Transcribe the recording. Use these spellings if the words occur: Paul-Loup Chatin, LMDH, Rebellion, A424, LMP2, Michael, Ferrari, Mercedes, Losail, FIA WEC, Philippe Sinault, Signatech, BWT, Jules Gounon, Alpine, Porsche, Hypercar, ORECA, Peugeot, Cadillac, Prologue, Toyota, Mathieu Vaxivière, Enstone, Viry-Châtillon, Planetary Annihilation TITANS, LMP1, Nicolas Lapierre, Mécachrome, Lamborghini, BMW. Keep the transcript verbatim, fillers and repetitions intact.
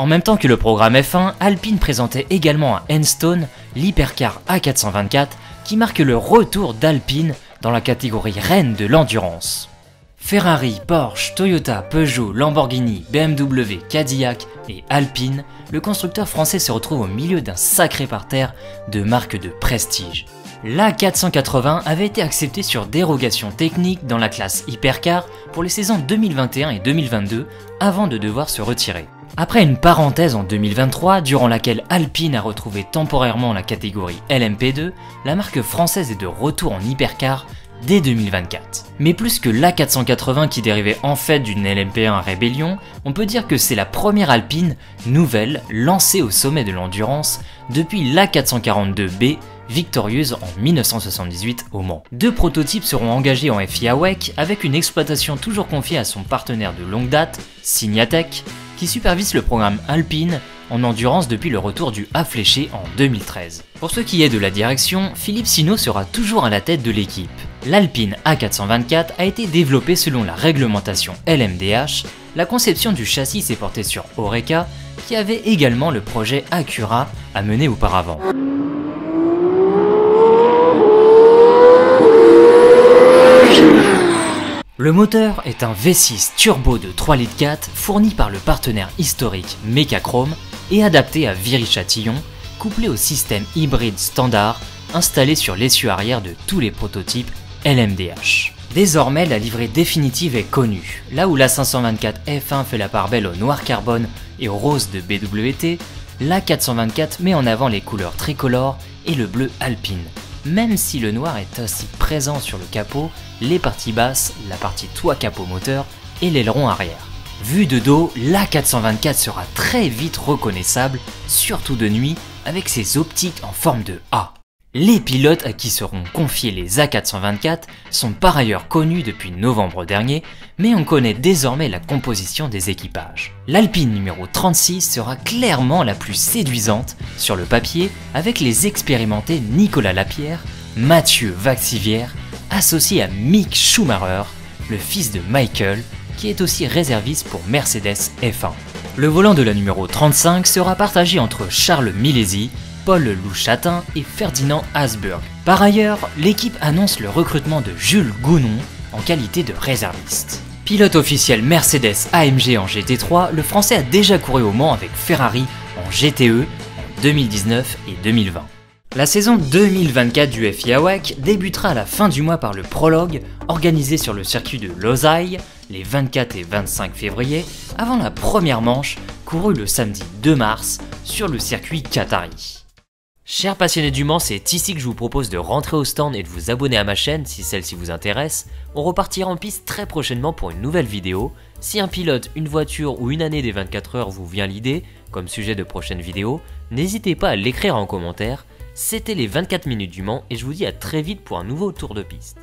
En même temps que le programme F un, Alpine présentait également à Enstone l'Hypercar A quatre cent vingt-quatre qui marque le retour d'Alpine dans la catégorie reine de l'endurance. Ferrari, Porsche, Toyota, Peugeot, Lamborghini, B M W, Cadillac et Alpine, le constructeur français se retrouve au milieu d'un sacré parterre de marques de prestige. L'A quatre cent quatre-vingts avait été accepté sur dérogation technique dans la classe Hypercar pour les saisons deux mille vingt et un et deux mille vingt-deux avant de devoir se retirer. Après une parenthèse en deux mille vingt-trois, durant laquelle Alpine a retrouvé temporairement la catégorie L M P deux, la marque française est de retour en Hypercar dès deux mille vingt-quatre. Mais plus que l'A quatre cent quatre-vingts qui dérivait en fait d'une L M P un à Rebellion, on peut dire que c'est la première Alpine nouvelle lancée au sommet de l'endurance depuis l'A quatre cent quarante-deux B, victorieuse en mille neuf cent soixante-dix-huit au Mans. Deux prototypes seront engagés en F I A W E C avec une exploitation toujours confiée à son partenaire de longue date, Signatech, qui supervise le programme Alpine en endurance depuis le retour du A fléché en deux mille treize. Pour ce qui est de la direction, Philippe Sinault sera toujours à la tête de l'équipe. L'Alpine A quatre cent vingt-quatre a été développée selon la réglementation L M D H, la conception du châssis s'est portée sur ORECA, qui avait également le projet ACURA à mener auparavant. Le moteur est un V six turbo de trois litres quatre fourni par le partenaire historique Mécachrome et adapté à Viry-Châtillon, couplé au système hybride standard installé sur l'essieu arrière de tous les prototypes L M D H. Désormais, la livrée définitive est connue. Là où l'A cinq cent vingt-quatre F un fait la part belle au noir carbone et au rose de B W T, l'A quatre cent vingt-quatre met en avant les couleurs tricolores et le bleu alpine. Même si le noir est aussi présent sur le capot, les parties basses, la partie toit capot moteur et l'aileron arrière. Vu de dos, l'A quatre cent vingt-quatre sera très vite reconnaissable, surtout de nuit, avec ses optiques en forme de A. Les pilotes à qui seront confiés les A quatre cent vingt-quatre sont par ailleurs connus depuis novembre dernier, mais on connaît désormais la composition des équipages. L'Alpine numéro trente-six sera clairement la plus séduisante sur le papier avec les expérimentés Nicolas Lapierre, Mathieu Vaxivière, associé à Mick Schumacher, le fils de Michael, qui est aussi réserviste pour Mercedes F un. Le volant de la numéro trente-cinq sera partagé entre Charles Milesi, Paul-Loup Chatin et Ferdinand Habsburg. Par ailleurs, l'équipe annonce le recrutement de Jules Gounon en qualité de réserviste. Pilote officiel Mercedes A M G en G T trois, le Français a déjà couru au Mans avec Ferrari en G T E en deux mille dix-neuf et deux mille vingt. La saison deux mille vingt-quatre du F I A W E C débutera à la fin du mois par le prologue organisé sur le circuit de Losail les vingt-quatre et vingt-cinq février avant la première manche courue le samedi deux mars sur le circuit qatari. Chers passionnés du Mans, c'est ici que je vous propose de rentrer au stand et de vous abonner à ma chaîne si celle-ci vous intéresse. On repartira en piste très prochainement pour une nouvelle vidéo. Si un pilote, une voiture ou une année des vingt-quatre heures vous vient l'idée, comme sujet de prochaine vidéo, n'hésitez pas à l'écrire en commentaire. C'était les vingt-quatre minutes du Mans et je vous dis à très vite pour un nouveau tour de piste.